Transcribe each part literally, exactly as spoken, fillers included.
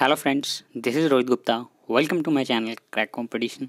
Hello friends, this is Rohit Gupta. Welcome to my channel crack competition.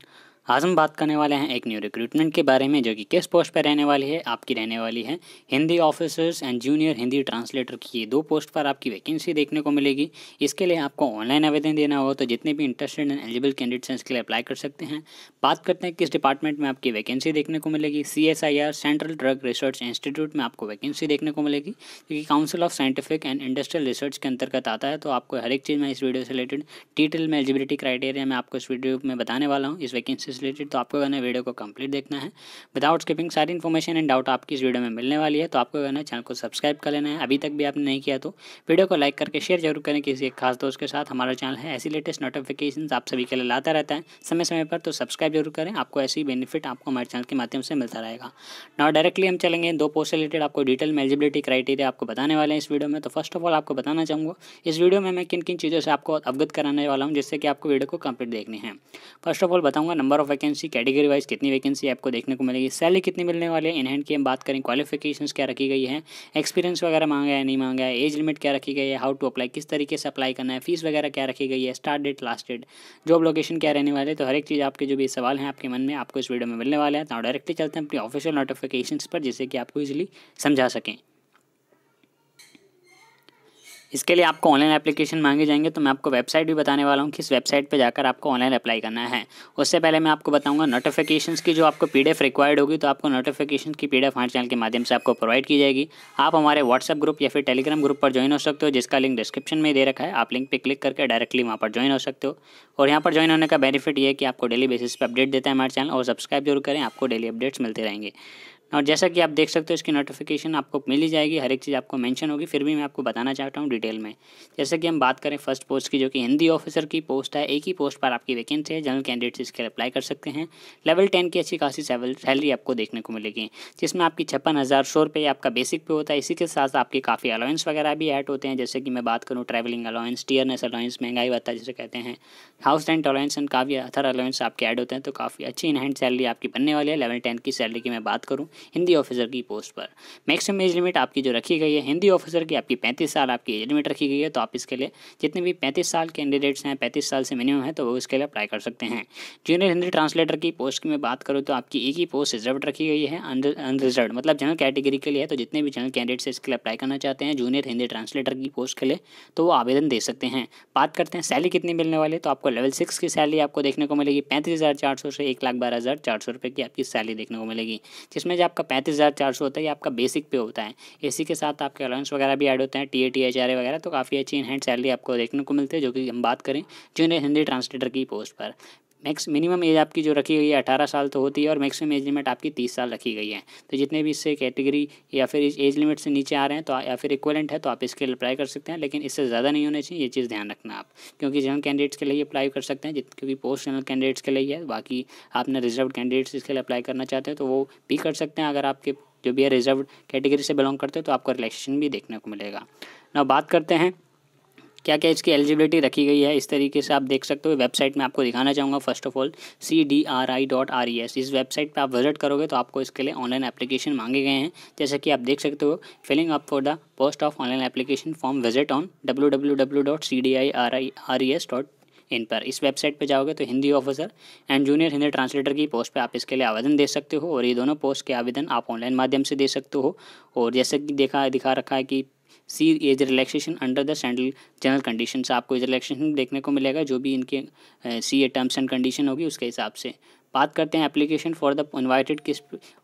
आज हम बात करने वाले हैं एक न्यू रिक्रूटमेंट के बारे में जो कि किस पोस्ट पर रहने वाली है। आपकी रहने वाली है Hindi officers and junior Hindi translator की। ये दो पोस्ट पर आपकी वैकेंसी देखने को मिलेगी। इसके लिए आपको ऑनलाइन आवेदन देना होगा, तो जितने भी इंटरेस्टेड एंड एलिजिबल कैंडिडेट्स हैं इसके लिए अप्लाई कर सकते हैं। बात करते हैं किस डिपार्टमेंट में आपकी वैकेंसी देखने को मिलेगी। C S I R central drug research institute में आपको वैकेंसी देखने को मिलेगी, क्योंकि council of scientific and industrial research के अंतर्गत आता है। तो आपको हर एक चीज़ में इस वीडियो से रिलेटेड डिटेल में एलिजिबिलिटी क्राइटेरिया में आपको इस वीडियो में बताने वाला हूँ, इस वैकेंसी रिलेटेड। तो आपको करना वीडियो को कंप्लीट देखना है विदाउट स्किपिंग। सारी इन्फॉर्मेशन एंड डाउट आपकी इस वीडियो में मिलने वाली है। तो आपको करना चैनल को सब्सक्राइब कर लेना है, अभी तक भी आपने नहीं किया तो वीडियो को लाइक करके शेयर जरूर करें किसी एक खास दोस्त के साथ। हमारा चैनल है, ऐसी लेटेस्ट नोटिफिकेशन आप सभी के लिए लाता रहता है समय समय पर, तो सब्सक्राइब जरूर करें। आपको ऐसी बेनिफिट आपको हमारे चैनल के माध्यम से मिलता रहेगा। नाउ डायरेक्टली हम चलेंगे दो पोस्ट रिलेटेड आपको डिटेल में एलिजिबिलिटी क्राइटेरिया आपको बताने वाले हैं इस वीडियो में। तो फर्स्ट ऑफ ऑल आपको बताना चाहूँगा इस वीडियो में मैं किन किन चीज़ों से आपको अवगत कराने वाला हूँ, जिससे कि आपको वीडियो को कंप्लीट देखनी है। फर्स्ट ऑफ ऑल बताऊँगा number of vacancy, category wise कितनी वैकेंसी आपको देखने को मिलेगी, सैलरी कितनी मिलने वाली है, इन हैंड की हम बात करें, क्वालिफिकेशंस क्या रखी गई है, एक्सपीरियंस वगैरह मांगा है नहीं मांगा है, एज लिमिट क्या रखी गई है, हाउ टू अप्लाई किस तरीके से अप्लाई करना है, फीस वगैरह क्या रखी गई है, start date last date, job location क्या रहने वाले। तो हर एक चीज़ आपके जो भी सवाल हैं आपके मन में आपको इस वीडियो में मिलने वाला है। तो डायरेक्टली चलते हैं अपनी ऑफिशियल नोटिफिकेशन पर, जिससे कि आपको ईजिली समझा सकें। इसके लिए आपको ऑनलाइन एप्लीकेशन मांगे जाएंगे, तो मैं आपको वेबसाइट भी बताने वाला हूँ किस वेबसाइट पे जाकर आपको ऑनलाइन अप्लाई करना है। उससे पहले मैं आपको बताऊँगा नोटिफिकेशंस की जो आपको पीडीएफ रिक्वायर्ड होगी, तो आपको नोटिफिकेशन की पीडीएफ हमारे चैनल के माध्यम से आपको प्रोवाइड की जाएगी। आप हमारे व्हाट्सएप ग्रुप या फिर टेलीग्राम ग्रुप पर ज्वाइन हो सकते हो, जिसका लिंक डिस्क्रिप्शन में दे रखा है। आप लिंक पर क्लिक करके डायरेक्टली वहाँ पर ज्वाइन हो सकते हो। और यहाँ पर ज्वाइन होने का बेनिफिट ये है कि आपको डेली बेसिस पर अपडेट देता है हमारे चैनल, और सब्सक्राइब जरूर करें, आपको डेली अपडेट्स मिलते रहेंगे। और जैसा कि आप देख सकते हो इसकी नोटिफिकेशन आपको मिली जाएगी, हर एक चीज़ आपको मेंशन होगी, फिर भी मैं आपको बताना चाहता हूँ डिटेल में। जैसे कि हम बात करें फर्स्ट पोस्ट की, जो कि हिंदी ऑफिसर की पोस्ट है, एक ही पोस्ट पर आपकी वैकेंसी है। जनरल कैंडिडेट्स इसके लिए अप्लाई कर सकते हैं। लेवल टेन की अच्छी खासी सैलरी आपको देखने को मिलेगी, जिसमें आपकी छप्पन हज़ार सौ रुपये आपका बेसिक पे होता है। इसी के साथ आपके काफ़ी अलाउंस वगैरह भी ऐड होते हैं, जैसे कि मैं बात करूँ ट्रैवलिंग अलाउंस, टियरनेस अलाउंस, महंगाई भत्ता जिसे कहते हैं, हाउस रेंट अलाउंस एंड काफ़ी अदर अलाउंस आपके ऐड होते हैं। तो काफ़ी अच्छी इन हैंड सैलरी आपकी बनने वाली है। लेवल टेन की सैलरी की मैं बात करूँ हिंदी ऑफिसर की पोस्ट पर, मैक्सिमम एज लिमिट आपकी जो रखी गई है हिंदी ऑफिसर की आपकी पैंतीस साल आपकी एज लिमिट रखी गई है। तो आप इसके लिए जितने भी पैंतीस साल कैंडिडेट्स हैं, पैंतीस साल से मिनिमम है, तो वो इसके लिए अप्लाई कर सकते हैं। जूनियर हिंदी ट्रांसलेटर की पोस्ट की मैं बात करूँ तो आपकी एक ही पोस्ट रिजर्व रखी गई है, अनरिजर्व मतलब जनरल कैटेगरी के लिए। तो जितने भी जनरल कैंडिडेट्स इसके लिए अप्लाई करना चाहते हैं जूनियर हिंदी ट्रांसलेटर की पोस्ट के लिए, तो वो आवेदन दे सकते हैं। बात करते हैं सैलरी कितनी मिलने वाली, तो आपको लेवल सिक्स की सैलरी आपको देखने को मिलेगी पैंतीस हज़ार चार सौ से एक लाख बारह हज़ार चार सौ रुपये की आपकी सैलरी देखने को मिलेगी, जिसमें आपका पैंतीस हज़ार चार सौ होता है, ये आपका बेसिक पे होता है। इसी के साथ आपके अलाउंस वगैरह भी ऐड होते हैं, T A T H R A वगैरह। तो काफ़ी अच्छी इन हैंड सैलरी आपको देखने को मिलती है, जो कि हम बात करें जूनियर हिंदी ट्रांसलेटर की पोस्ट पर। मैक्स मिनिमम एज आपकी जो रखी गई है अठारह साल तो होती है, और मैक्सिमम एज लिमिट आपकी तीस साल रखी गई है। तो जितने भी इससे कैटेगरी या फिर इस एज लिमिट से नीचे आ रहे हैं तो या फिर इक्वलेंट है, तो आप इसके लिए अप्लाई कर सकते हैं, लेकिन इससे ज़्यादा नहीं होने चाहिए, ये चीज़ ध्यान रखना आप, क्योंकि जनरल कैंडिडेट्स के लिए अप्लाई कर सकते हैं, क्योंकि पोस्ट जनरल कैंडिडेट्स के लिए है। बाकी आपने रिजर्व कैंडिडेट्स इसके लिए अप्लाई करना चाहते हैं तो वो भी कर सकते हैं। अगर आपके जो भी है रिजर्व कैटेगरी से बिलोंग करते हो तो आपको रिलैक्सेशन भी देखने को मिलेगा। ना बात करते हैं क्या क्या इसकी एलिजिबिलिटी रखी गई है। इस तरीके से आप देख सकते हो, वेबसाइट में आपको दिखाना चाहूँगा। First of all C D R I dot R E S, इस वेबसाइट पर आप विजिट करोगे तो आपको इसके लिए ऑनलाइन एप्लीकेशन मांगे गए हैं। जैसे कि आप देख सकते हो, filling up for the post of online application form visit on W W W dot C D I R I R E S dot in पर। इस वेबसाइट पे जाओगे तो Hindi officer and junior Hindi translator की पोस्ट पे आप इसके लिए आवेदन दे सकते हो, और ये दोनों पोस्ट के आवेदन आप ऑनलाइन माध्यम से दे सकते हो। और जैसे कि देखा दिखा रखा है कि see age relaxation under the central general condition, आपको एज रिलैक्सेशन देखने को मिलेगा, जो भी इनके C A terms and condition होगी उसके हिसाब से। बात करते हैं एप्लीकेशन फॉर द इनवाइटेड किस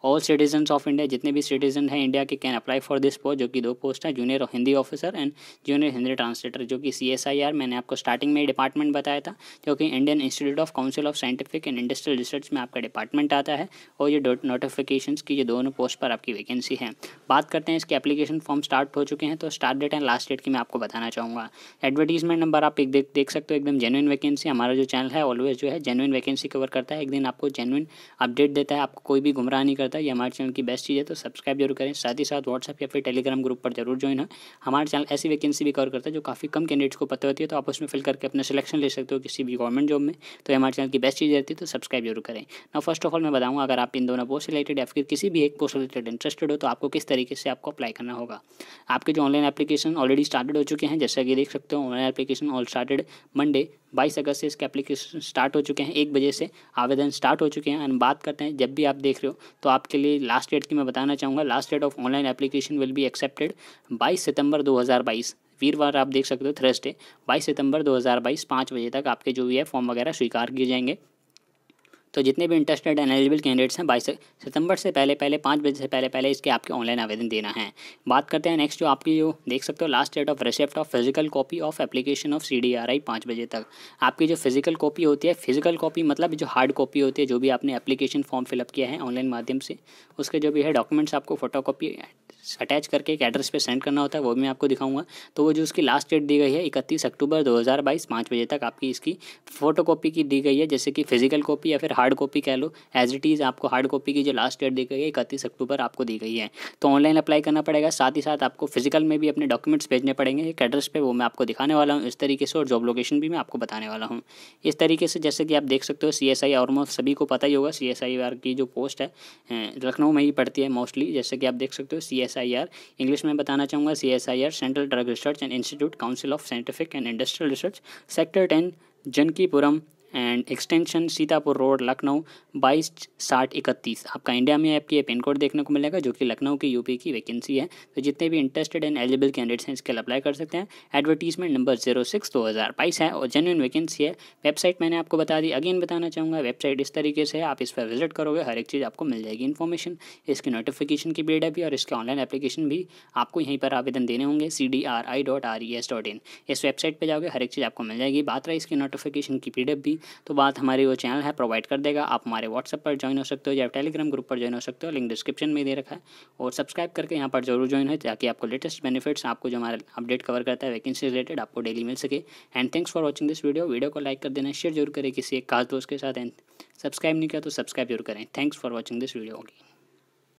ऑल सिटीजन्स ऑफ इंडिया, जितने भी सिटीजन हैं इंडिया के can apply for this post, जो कि दो पोस्ट है, junior Hindi officer and junior Hindi translator, जो कि सी एस आई आर मैंने आपको स्टार्टिंग में डिपार्टमेंट बताया था, जो कि Indian institute of council of scientific and industrial research में आपका डिपार्टमेंट आता है। और ये नोटिफिकेशन की ये दोनों पोस्ट पर आपकी वैकेंसी है। बात करते हैं इसके एप्लीकेशन फॉर्म स्टार्ट हो चुके हैं, तो start date and last date की मैं आपको बताना चाहूँगा। एडवर्टीजमेंट नंबर आप एक देख सकते हो, एकदम जेन्युइन वैकेंसी। हमारा जो चैनल है ऑलवेज जो है जेन्युइन वैकेंसी कवर करता है। एक दिन आपको जेन्युइन अपडेट देता है, आपको कोई भी गुमराह नहीं करता। ये हमारे चैनल की बेस्ट चीज़ है, तो सब्सक्राइब जरूर करें। साथ ही साथ व्हाट्सएप या फिर टेलीग्राम ग्रुप पर जरूर ज्वाइन हो। हमारे चैनल ऐसी वैकेंसी भी कवर करता है जो काफ़ी कम कैंडिडेट्स को पता होती है, तो आप उसमें फिल करके अपना सिलेक्शन ले सकते हो किसी भी गवर्नमेंट जॉब में। तो हमारे चैनल की बेस्ट चीज़ रहती है, तो सब्सक्राइब जरूर करें। ना फर्स्ट ऑफ ऑल मैं बताऊँगा, अगर आप इन दोनों पोस्ट रिलेटेड या फिर किसी भी एक पोस्ट रिलेटेड इंटरेस्टेड हो तो आपको किस तरीके से आपको अप्लाई करना होगा। आपके जो ऑनलाइन एप्लीकेशन ऑलरेडी स्टार्टेड हो चुके हैं, जैसा कि देख सकते हो online application all started Monday बाईस अगस्त से इसके एप्लीकेशन स्टार्ट हो चुके हैं। एक बजे से आवेदन स्टार्ट हो चुके हैं। एंड बात करते हैं, जब भी आप देख रहे हो तो आपके लिए लास्ट डेट की मैं बताना चाहूँगा। Last date of online application will be accepted बाईस सितंबर दो हज़ार बाईस, वीरवार। आप देख सकते हो थर्सडे बाईस सितंबर दो हज़ार बाईस पाँच बजे तक आपके जो भी है फॉर्म वगैरह स्वीकार किए जाएंगे। तो जितने भी इंटरेस्टेड एंड एलिजिबल कैंडिडेट्स हैं, बाईस सितंबर से पहले पहले पाँच बजे से पहले पहले इसके आपके ऑनलाइन आवेदन देना है। बात करते हैं नेक्स्ट, जो आपकी जो देख सकते हो last date of receipt of physical copy of application of CDRI पाँच बजे तक। आपकी जो फिजिकल कॉपी होती है, फिजिकल कॉपी मतलब जो हार्ड कॉपी होती है जो भी आपने एप्लीकेशन फॉर्म फिलअप किया है ऑनलाइन माध्यम से, उसके जो भी है डॉक्यूमेंट्स आपको फोटो कॉपी अटैच करके एक एड्रेस पे सेंड करना होता है, वो भी मैं आपको दिखाऊंगा। तो वो जो उसकी लास्ट डेट दी गई है इकतीस अक्टूबर दो हज़ार बाईस पाँच बजे तक आपकी इसकी फोटो कॉपी की दी गई है, जैसे कि फिजिकल कॉपी या फिर हार्ड कॉपी कह लो। एज इट इज़ आपको हार्ड कॉपी की जो लास्ट डेट दी गई है इकतीस अक्टूबर आपको दी गई है। तो ऑनलाइन अप्लाई करना पड़ेगा। साथ ही साथ आपको फिजिकल में भी अपने डॉक्यूमेंट्स भेजने पड़ेंगे एक एड्रेस पर, वो मैं आपको दिखाने वाला हूँ इस तरीके से, और जॉब लोकेशन भी मैं आपको बताने वाला हूँ इस तरीके से। जैसे कि आप देख सकते हो सी एस आई, और मोस्ट सभी को पता ही होगा सी एस आई आर की जो पोस्ट है लखनऊ में ही पड़ती है मोस्टली। जैसे कि आप देख सकते हो C S I R, English में बताना चाहूँगा C S I R central drug research and institute, council of scientific and industrial research, sector ten Janakipuram and extension Sitapur road, Lucknow बाईस साठ इकतीस। आपका इंडिया में आपकी ये पिन कोड देखने को मिलेगा, जो कि लखनऊ की यूपी की वैकेंसी है। तो जितने भी इंटरेस्टेड एंड एलिजिबल कैंडिडेट्स हैं इसके लिए अप्लाई कर सकते हैं। एडवर्टीजमेंट नंबर जीरो सिक्स दो हज़ार बाईस है और जेन्युइन वैकेंसी है। वेबसाइट मैंने आपको बता दी, अगेन बताना चाहूँगा वेबसाइट इस तरीके से है, आप इस पर विजिट करोगे हर एक चीज़ आपको मिल जाएगी इन्फॉर्मेशन। इसकी नोटिफिकेशन की पीरियड भी और इसके ऑनलाइन एप्लीकेशन भी। आपको यहीं पर आवेदन देने होंगे C D R I dot R E S dot in, इस वेबसाइट पर जाओगे हर एक चीज़ आपको मिल जाएगी। बात रही इसकी नोटिफिकेशन की पीरियड भी, तो बात हमारी वो चैनल है प्रोवाइड कर देगा। आप हमारे व्हाट्सएप पर ज्वाइन हो सकते हो या टेलीग्राम ग्रुप पर ज्वाइन हो सकते हो, लिंक डिस्क्रिप्शन में दे रखा है। और सब्सक्राइब करके यहाँ पर जरूर ज्वाइन है, ताकि आपको लेटेस्ट बेनिफिट्स, आपको जो हमारा अपडेट कवर करता है वैकेंसी रिलेटेड, आपको डेली मिल सके। And thanks for watching this video. Video को लाइक कर देना, शेयर जरूर करें किसी एक खास दोस्त के साथ, एंड सब्सक्राइब नहीं किया तो सब्सक्राइब जरूर करें। Thanks for watching this video.